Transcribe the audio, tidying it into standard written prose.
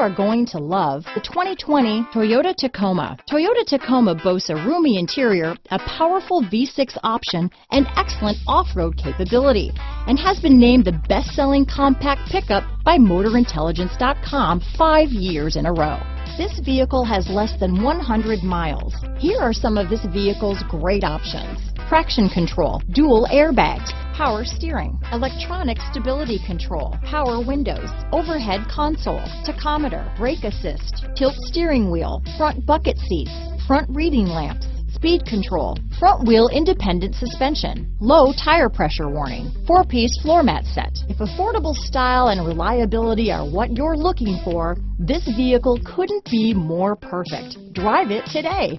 are going to love the 2020 Toyota Tacoma. Toyota Tacoma boasts a roomy interior, a powerful V6 option, and excellent off-road capability, and has been named the best-selling compact pickup by MotorIntelligence.com 5 years in a row. This vehicle has less than 100 miles. Here are some of this vehicle's great options: traction control, dual airbags, power steering, electronic stability control, power windows, overhead console, tachometer, brake assist, tilt steering wheel, front bucket seats, front reading lamps, speed control, front wheel independent suspension, low tire pressure warning, 4-piece floor mat set. If affordable style and reliability are what you're looking for, this vehicle couldn't be more perfect. Drive it today.